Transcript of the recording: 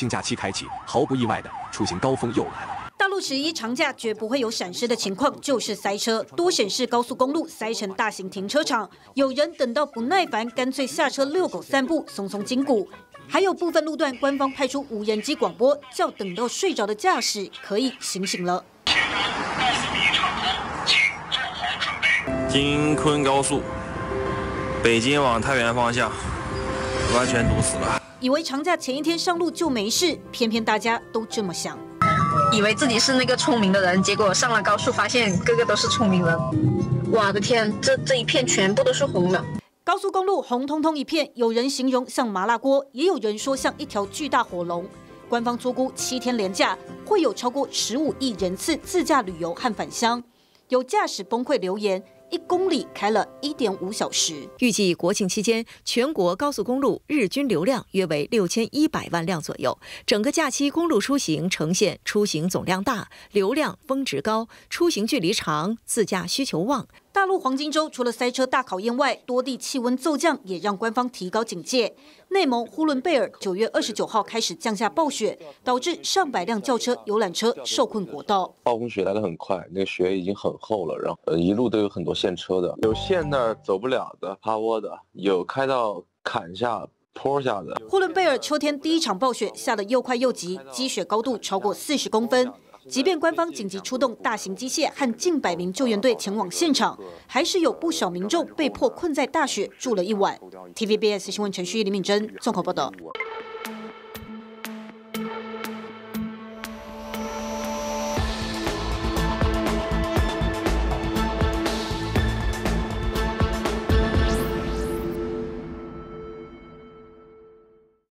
经假期开启，毫不意外的，出行高峰又来了。 大陆11长假绝不会有闪失的情况，就是塞车。多省市高速公路塞成大型停车场，有人等到不耐烦，干脆下车遛狗散步，松松筋骨。还有部分路段，官方派出无人机广播，叫等到睡着的驾驶可以醒醒了。京昆高速，北京往太原方向，完全堵死了。以为长假前一天上路就没事，偏偏大家都这么想。 以为自己是那个聪明的人，结果上了高速，发现个个都是聪明人。我的天，这一片全部都是红的。高速公路红彤彤一片，有人形容像麻辣锅，也有人说像一条巨大火龙。官方粗估7天连假会有超过15亿人次自驾旅游和返乡。有驾驶崩溃留言。 1公里开了1.5小时。预计国庆期间，全国高速公路日均流量约为6100万辆左右。整个假期公路出行呈现出行总量大、流量峰值高、出行距离长、自驾需求旺。大陆黄金周除了塞车大考验外，多地气温骤降，也让官方提高警戒。内蒙呼伦贝尔9月29号开始降下暴雪，导致上百辆轿车、游览车受困国道。暴风雪来得很快，那个雪已经很厚了，然后一路都有很多。 限车的有限那儿走不了的，趴窝的有开到坎下坡下的。呼伦贝尔秋天第一场暴雪下得又快又急，积雪高度超过40公分。即便官方紧急出动大型机械和近100名救援队前往现场，还是有不少民众被迫困在大雪住了一晚。TVBS 新闻陈旭、李敏珍综合报道。